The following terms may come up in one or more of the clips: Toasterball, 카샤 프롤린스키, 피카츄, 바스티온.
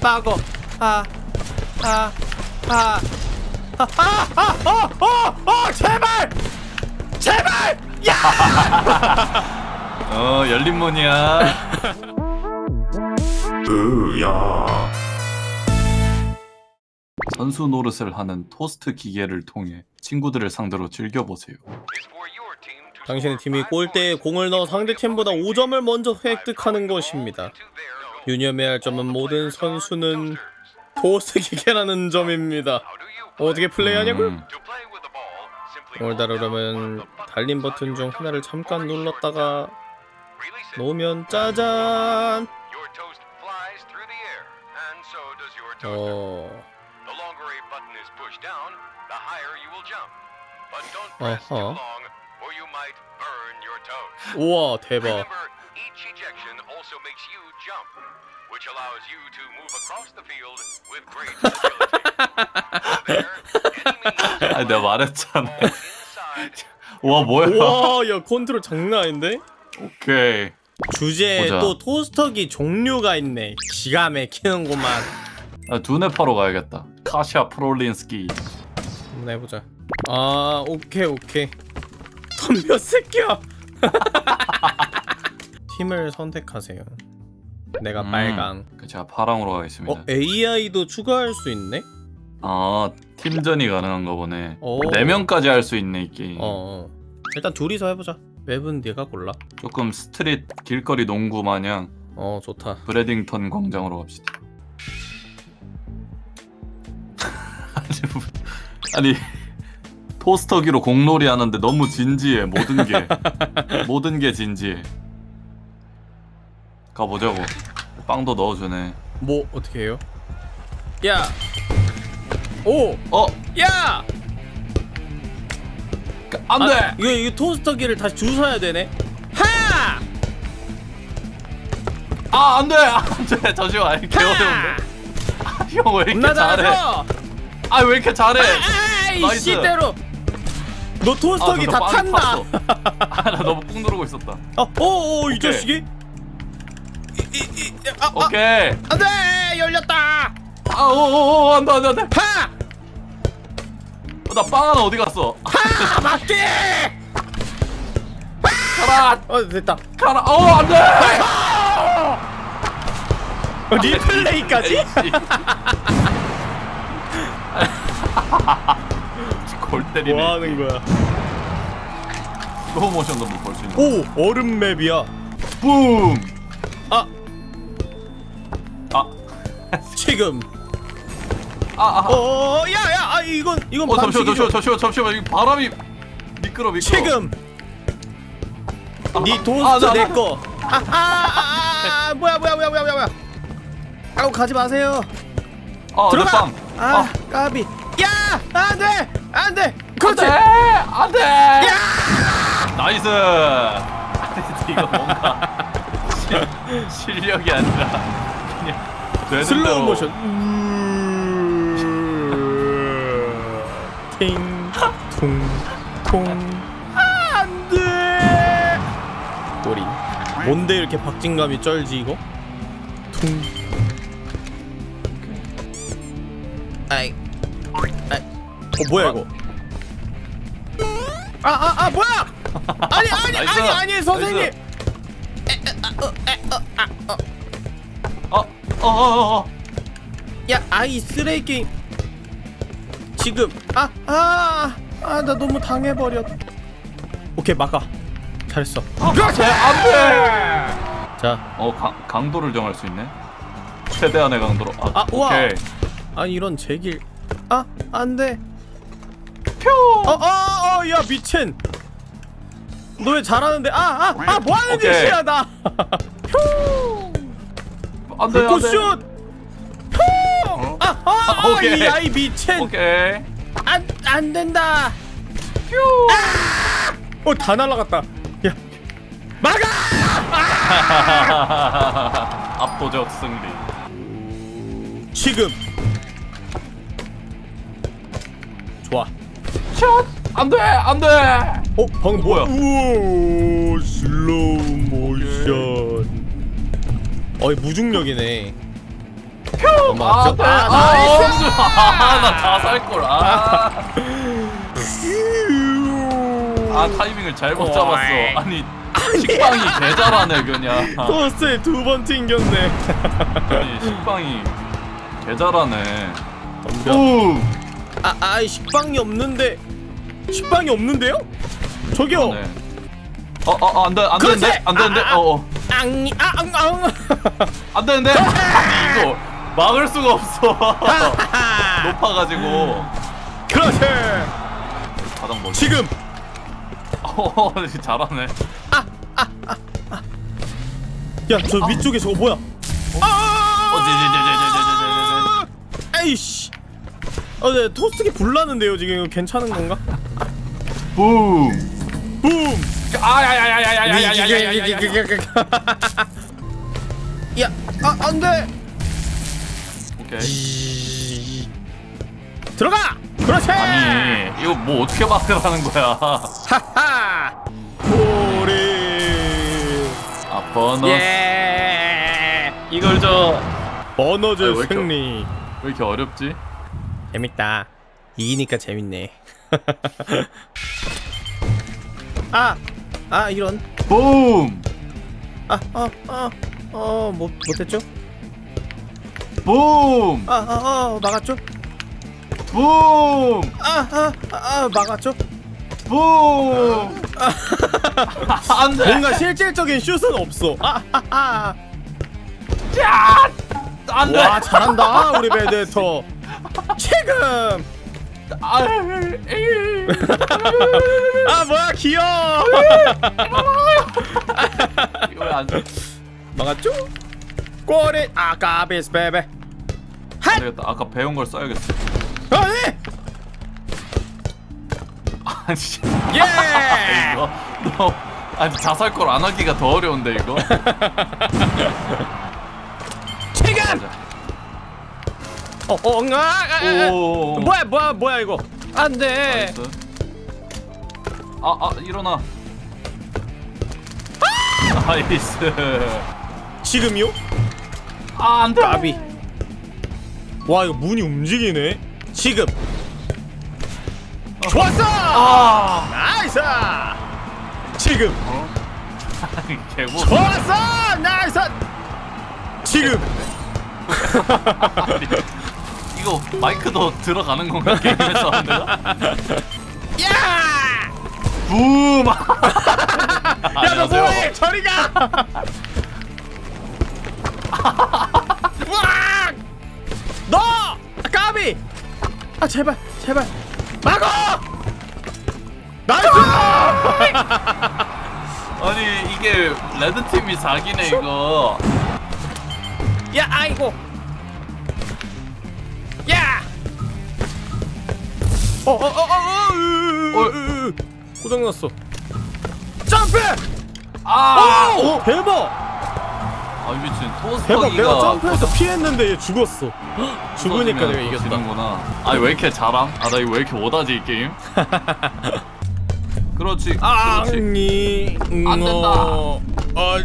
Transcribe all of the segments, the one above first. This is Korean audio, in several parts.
빠고 제발! 제발! 야! 열린문이야. 으야. 선수 노릇을 하는 토스트 기계를 통해 친구들을 상대로 즐겨보세요. 당신의 팀이 골대에 공을 넣어 상대팀보다 5점을 먼저 획득하는 것입니다. 유념해야 할 점은 모든 선수는 토스트 기계라는 점입니다. 어떻게 플레이하냐고요? 공을 다루려면 달린 버튼 중 하나를 잠깐 눌렀다가 놓으면 짜잔! 아하. 우와, 대박. 아, 내가 말했잖아. 와, 뭐야? 와, 야, 컨트롤 장난 아닌데? 오케이. 주제에 보자. 또 토스터기 종류가 있네. 기가 막히는구만. 아, 두뇌파로 가야겠다. 카샤 프롤린스키. 한번 해보자. 아, 오케이, 오케이. 덤벼, 새끼야. 팀을 선택하세요. 내가 빨강. 제가 파랑으로 가겠습니다. AI도 추가할 수 있네? 아, 팀전이 가능한가 보네. 4명까지 할 수 있네, 이 게임. 일단 둘이서 해보자. 맵은 네가 골라. 조금 스트릿 길거리 농구 마냥. 좋다. 브레딩턴 광장으로 갑시다. 아니, 토스터기로 공놀이 하는데 너무 진지해. 모든 게 모든 게 진지해. 가보자고. 빵도 넣어주네. 뭐 어떻게 해요? 야! 오! 야! 안돼! 아, 이거 토스터기를 다시 줄 서야 되네. 하! 아, 안돼! 안돼! 잠시만, 이렇게 어려운데? 아, 형 왜 이렇게 잘해? 아, 왜 이렇게 잘해? 아이 씨대로! 너 토스터기 다 탄다! 아, 나 너무 꾹 누르고 있었다. 이 자식이? 오케이. 안돼! 열렸다! 아, 오오오, 안돼 안돼 안돼! 하! 나 빵 하나 어디 갔어? 하! 맞게! 가라! 됐다. 가라! 안돼! 리플레이까지? 골 때리네. 뭐 하는 거야? 스로우 모션도 못 볼 수 있는. 오! 얼음 맵이야. 붐! 아! 지금! 야야! 아, 이건 반칙이죠. 잠시만, 이거 바람이 미끄러. 지금! 니 도스트 내 거! 뭐야! 아우, 가지 마세요! 들어가! 아, 까비! 야! 안 돼! 안 돼! 그렇지! 안 돼! 야! 나이스! 이거 뭔가 실력이 아니라 그냥 슬로우 모션. 팅 통. 아, 안돼. 꼬리. 뭔데 이렇게 박진감이 쩔지 이거? 통. 아이. 뭐야 이거? 아 뭐야? 아니 선생님. 야, 아이 쓰레기 게임. 지금 나 너무 당해버렸. 오케이, 막아. 잘했어. 그렇지. 안돼. 자, 강도를 정할 수 있네. 최대한의 강도로. 오케이. 아니, 이런 제길. 안돼. 표. 야, 미친. 너 왜 잘하는데? 뭐하는 짓이야, 나! 휴! 안돼, 안돼! 슛! 휴! 오케이! 아이, 미친! 오케이! 안된다! 휴! 다 날라갔다! 야! 막아! 압도적 승리. 지금! 좋아. 슛! 안돼! 안돼! 방금 뭐야? 우와, 슬로우 모션. 무중력이네. 표! 맞죠? 아나 다 살걸. 아 타이밍을 잘못 잡았어. 아니 식빵이 개잘하네 그냥. 토스트에 두 번 튕겼네. 아니 식빵이 개잘하네. 오! 아이 식빵이 없는데. 식빵이 없는데요? 저기요. 어어 안돼 안되는데? 안되는데? 어어 앙앙앙 안되는데? 아니 이거 막을 수가 없어. 높아가지고. 그렇지. 가장 멋있어 지금. 어 잘하네. 야 저 위쪽에 저거 뭐야? 아 에이씨. 네 토스트기 불나는데요 지금. 괜찮은 건가? 붐 붐. 야, 아, 안 돼. 오케이. 들어가. 그렇지. 아니, 이거 뭐 어떻게 막으라는 거야? 하하. 우리 아 버너. 예. 이걸 저 버너즈 승리. 왜 이렇게 어렵지? 재밌다. 이기니까 재밌네. 아. 아 이런 붐! 못했죠? 붐! 막았죠? 붐! 막았죠? 붐! 안 돼! 뭔가 실질적인 슛은 없어. 야! 안 돼! 와 잘한다 우리 베데터. 지금! 아 뭐야 귀여워. 이거 왜 안 돼? 막았죠? 꼬리 아까비스 베베. 안 되겠다. 아까 배운 걸 써야겠어. 아니! 아니 예! 이거 너 아니 자살골 안 하기가 더 어려운데 이거. 체감! 뭐야 이거 안돼. 아 일어나. 나이스. 지금요? 아 안돼. 나비. 와 이거 문이 움직이네. 지금. 좋았어. 나이스. 지금. 좋았어. 나이스. 지금. 이거 마이크도 들어가는 건가? 게임에서 안 되나? 야! 붐! 야 너 뭐해! 저리 가! 으악! 너! 까비! 아 제발! 제발! 막어! 나이스! 아니 이게 레드팀이 사기네 이거. 야 아이고! 야! 고장났어. 점프! 아! 오! 대박! 아 미친 토스터기가. 대박 내가 점프해서 피했는데 얘 죽었어. 죽으니까 내가 이겼다구나. 아니 왜 이렇게 잘함? 아 나 이거 왜 이렇게 못하지 이 게임? 그렇지. 아! 그렇지. 안 된다.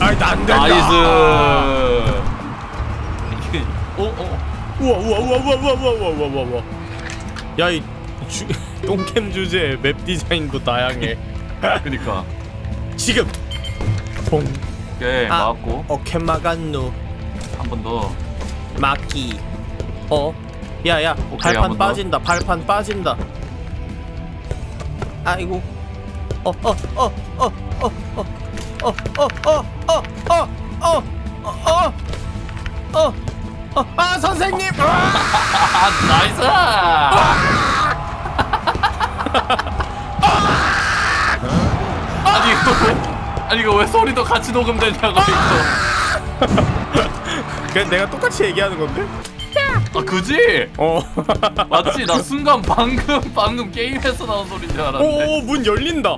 안 된다. 나이스. 우와. 야, 이 똥캠 주제에 맵 디자인도 다양해. 그니까. 지금. 봉. 오케이, 막았고. 오케이, 막았노. 한 번 더. 막기. 야. 오케이, 발판 빠진다. 발판 빠진다. 아이고. 선생님! 나이스! 아니 이거 왜 소리도 같이 녹음되냐고 이거. 그냥 내가 똑같이 얘기하는 건데? 아 그지? 맞지? 나 순간 방금 게임에서 나온 소리인 줄 알았는데. 오 문 열린다!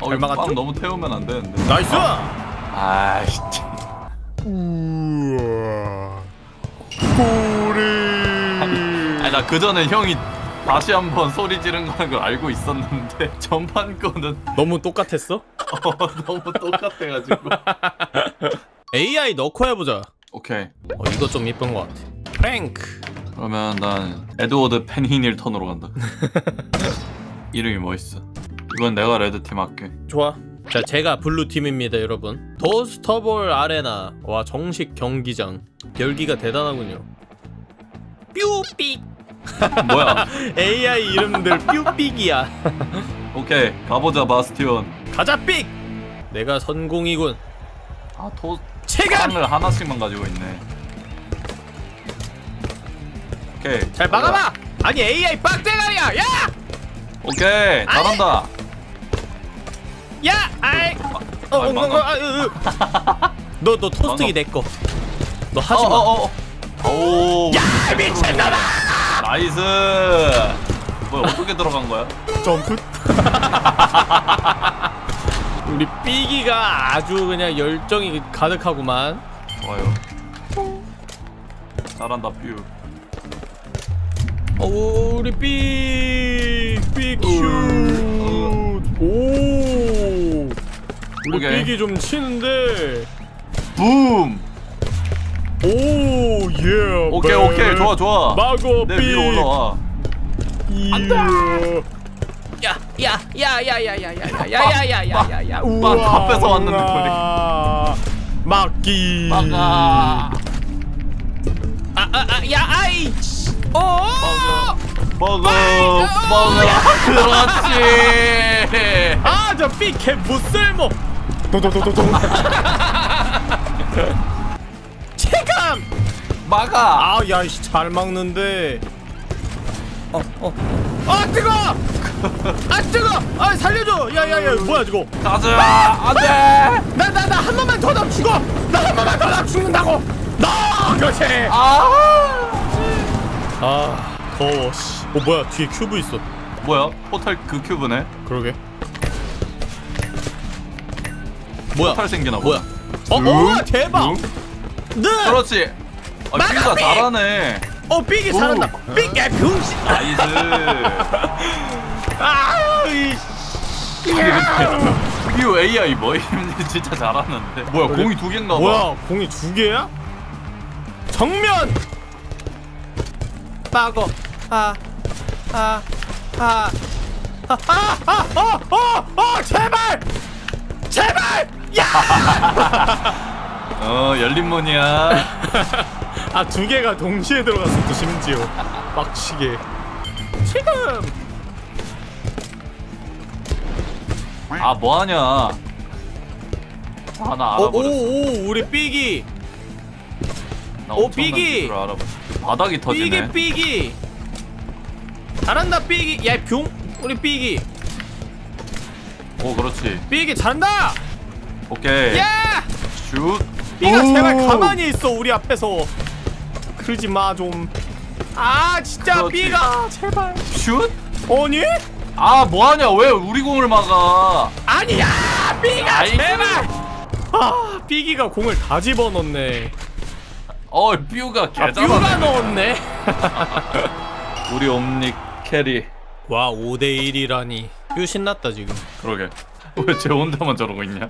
빵 너무 태우면 안 되는데. 나이스! 아이씨 우와 꼬리. 아니 나 그전에 형이 다시 한번 소리 지른 거라는 걸 알고 있었는데 전판 거는 너무 똑같았어? 너무 똑같아가지고 AI 넣고 해보자. 오케이. 이거 좀 이쁜 것 같아. 프랭크. 그러면 난 에드워드 펜히닐 턴으로 간다. 이름이 멋있어. 이건 내가 레드팀 할게. 좋아. 자, 제가 블루팀입니다 여러분. 토스터볼 아레나. 와, 정식 경기장. 열기가 대단하군요. 뾰삑. 뭐야? AI 이름들 뾰삑이야. 오케이, 가보자 바스티온. 가자 삑. 내가 선공이군. 아, 체감을 하나씩만 가지고 있네. 오케이, 잘 막아봐. 아니 AI 빡대가리야. 야! 오케이, 잘한다. 야! 아이! 너 토스트기 내 거. 너 하지 마. 오! 야, 미친놈아! 나이스! 뭐야, 어떻게 들어간 거야? 점프? 우리 삐기가 아주 그냥 열정이 가득하구만. 좋아요. 잘한다, 뷰. 오, 우리 삐 슛! 오! 우리 삐기 좀 치는데. 붐! 오, 예. 오케이, 오케이. 좋아, 좋아. 마고 내 위로 올라와. 안돼. 야. 우와, 다 뺏어 왔는데 우리. 막기. 막아. 야, 아이. 오! 먹어. 그렇지. 아, 저 삐개 못쓸모. 도도도도도. 체감! 막아! 아, 야, 이씨, 잘 막는데. 아, 뜨거! 아, 뜨거! 아, 살려줘! 야, 뭐야, 저거? 가자! 안 돼! 나, 한 번만 더 나 죽어! 나 한 번만 더 나 죽는다고! 나! 그렇지! 아, 더워, 씨. 뭐야, 뒤에 큐브 있어. 뭐야? 포탈 그 큐브네? 그러게. 뭐야? 포탈 생기나 봐. 뭐야? 대박! 그렇지. 아, 삐가 잘하네. 삐기 잘한다. 삐기 병신. 나이스. 아유, 이 AI 뭐 진짜 잘하는데. 뭐야, 그래? 공이 두 개인가 봐. 뭐야, 공이 두 개야? 정면. 빠고. 제발. 야! 열린문이야. 아, 두 개가 동시에 들어갔어, 또 심지어. 빡치게. 지금! 아, 뭐하냐. 아, 나 알아버렸어. 우리 삐기! 나 삐기! 바닥이 터지네. 삐기! 잘한다, 삐기! 야, 뿅! 우리 삐기! 오, 그렇지. 삐기, 잘한다! 오케이. 야! 슛! 삐가 제발 가만히 있어, 우리 앞에서. 그러지 마, 좀. 아, 진짜 삐가 제발. 슛? 아니? 아, 뭐하냐, 왜 우리 공을 막아. 아니야, 삐가 제발. 아, 삐기가 공을 다 집어넣네. 뷰가 개잘하네. 뷰가 넣었네. 우리 옴닉 캐리. 와, 5대1이라니 뷰 신났다 지금. 그러게. 왜 쟤 혼자만 저러고 있냐?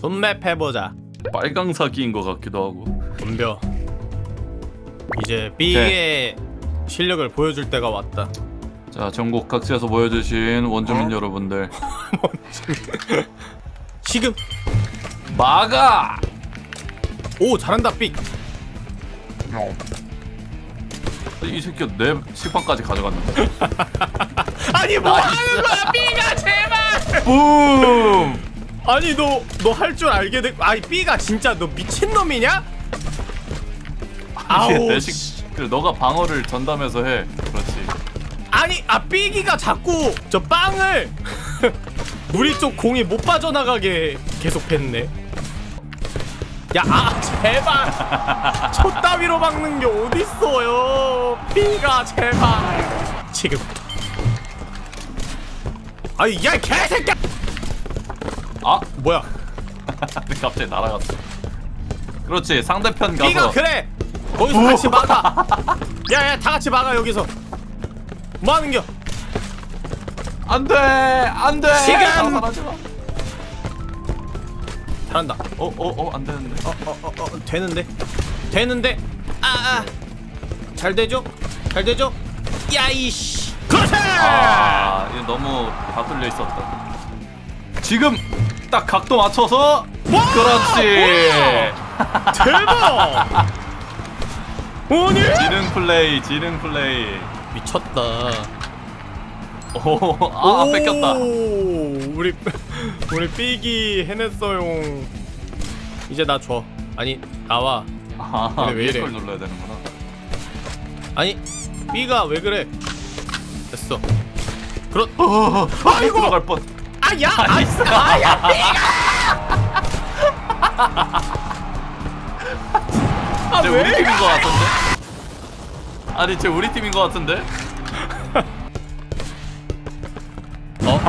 손맵 해보자. 빨강 사기인 것 같기도 하고. 덤벼. 이제 B의 실력을 보여줄 때가 왔다. 자, 전국 각지에서 모여주신 원주민 여러분들. 지금 막아. 오, 잘한다 삑. 이 새끼 내 식빵까지 가져갔는데. 아니, 뭐 하는 거야 B가 제발. 붐. 아니, 너 할 줄 알게 됐. 아니, B가 진짜 너 미친놈이냐? 아우, 너가 방어를 전담해서 해. 그렇지. 아니, B기가 자꾸 저 빵을 우리 쪽 공이 못 빠져나가게 계속 했네. 야, 제발. 초 따위로 막는 게 어딨어요. B가 제발. 지금. 아이, 야, 개새끼야. 아, 뭐야? 갑자기 날아갔어. 그렇지, 상대편 가서. 이거 그래. 거기서 같이 막아. 야야, 다 같이 막아 여기서. 뭐 하는겨? 안돼, 안돼. 시간. 잘한다. 안 되는데. 되는데. 아. 잘 되죠? 야이씨. 그렇지! 아, 이거 너무 다 뚫려 있었다. 지금 딱 각도 맞춰서. 와! 그렇지. 와! 대박! 오니? 지능 플레이. 미쳤다. 오, 아, 오 뺏겼다. 우리 삐기 해냈어용. 이제 나 줘. 아니, 나와. 아, 왜 이래? B를 눌러야 되는구나. 아니, B가 왜 그래? 됐어. 그렇. 아이고. 들어갈 뻔. 아야. 아야. 아, 쟤 우리 팀인 거 같은데? 아니, 쟤 우리 팀인 거 같은데? 어?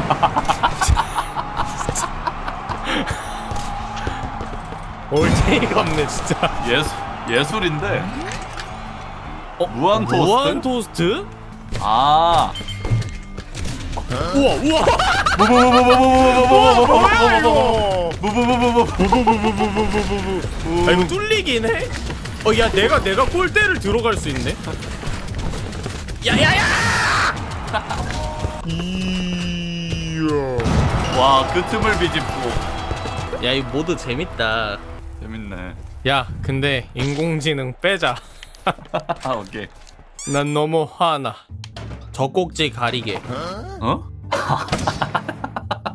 올챙이가 없네 진짜. 예술인데. 어? 무한 토스트? 아. 우와. 아, 이거 뚫리긴 해? 어, 야, 내가 골대를 들어갈 수 있네. 와, 그 틈을 비집고. 야, 이 모드 재밌다. 재밌네. 야, 근데 인공지능 빼자. 오케이. 난 너무 화나. 젖꼭지 가리개. 어?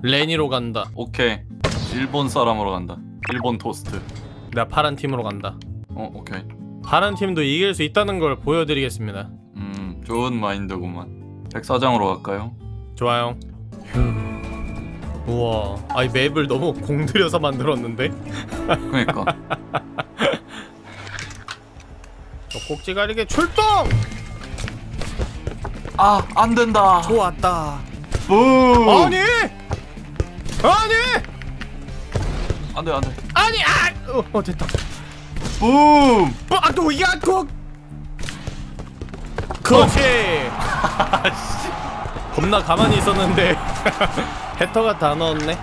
레니로 간다. 오케이. 일본 사람으로 간다. 일본 토스트. 나 파란 팀으로 간다. 오케이. 파란 팀도 이길 수 있다는 걸 보여드리겠습니다. 좋은 마인드구만. 백사장으로 갈까요? 좋아요. 우와, 아이 맵을 너무 공들여서 만들었는데? 그니까. 젖꼭지 가리개 출동! 아, 안 된다. 좋았다. 오. 아니! 안 돼. 아니, 아! 됐다. 붐! 또 야곡! 그렇지! 겁나 가만히 있었는데 해터가 다 넣었네?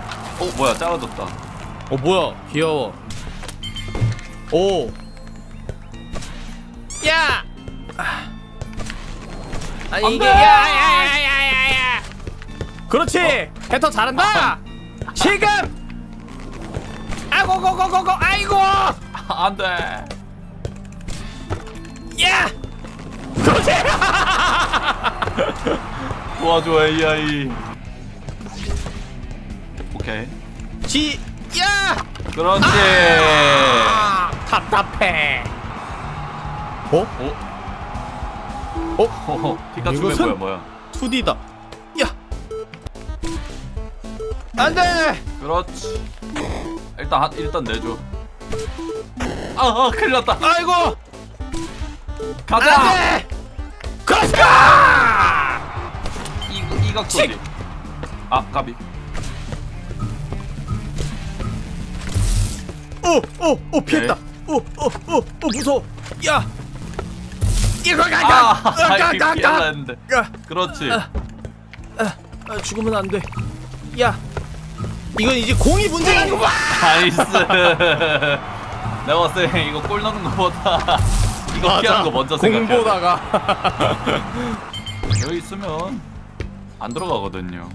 뭐야, 작아졌다. 뭐야, 귀여워. 오! 야! 아니 이게 야야야야야야! 그렇지! 해터 잘한다! 지금! 아고고고고고! 아이고! 안돼. 야! 그렇지! 도와줘 AI. 오케이. 야! 그렇지. 아! 답답해. 피카츄 이것은 뭐야? 2D다. 야! 안돼. 그렇지. 일단 내줘. 큰일 났다. 아이고! 가자! 안 돼! 가자! 이 각도지. 아, 까비. 피했다. 무서워. 야! 이거 가자! 그렇지. 죽으면 안 돼. 야! 이건 이제 공이 문제가 아니고. 나이스. 내가 봤을 때 이거 골 넣는 거보다 이거 맞아. 피하는 거 먼저 생각해. 공 보다가 여기 있으면 안 들어가거든요.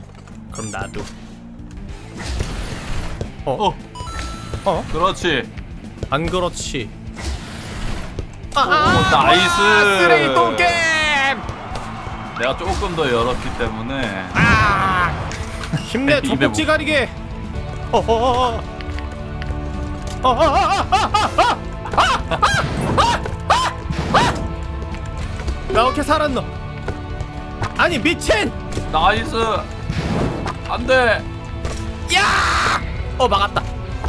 그럼 나도. 그렇지. 안 그렇지. 나이스. 쓰레기 똥겜. 내가 조금 더 열었기 때문에. 힘내. 젖꼭지 가리게. 나 어떻게 살았노? 아니 미친! 나이스! 안돼! 야! 막았다.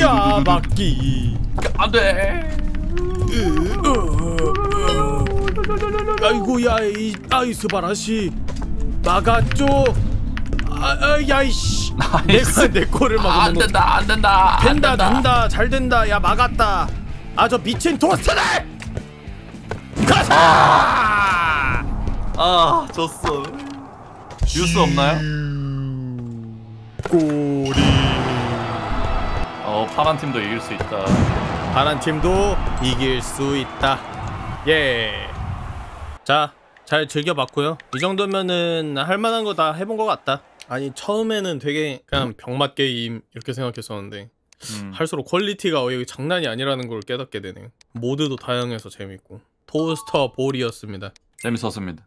야 막기 안돼. 아이고야 이 아이스바라시 막았죠. 야이씨 내가 내 거를 막으면 안 된다 안 된다 된다 된다 잘 된다. 야 막았다. 아 저 미친 토스트를 가자. 아 졌어. 줄 수 없나요? 꼬리. 어 파란 팀도 이길 수 있다. 파란 팀도 이길 수 있다. 예. 자, 잘 즐겨봤고요. 이 정도면은 할만한 거 다 해본 것 같다. 아니 처음에는 되게 그냥 병맛 게임 이렇게 생각했었는데 할수록 퀄리티가 여기 장난이 아니라는 걸 깨닫게 되네요. 모드도 다양해서 재밌고. 토스터볼이었습니다. 재밌었습니다.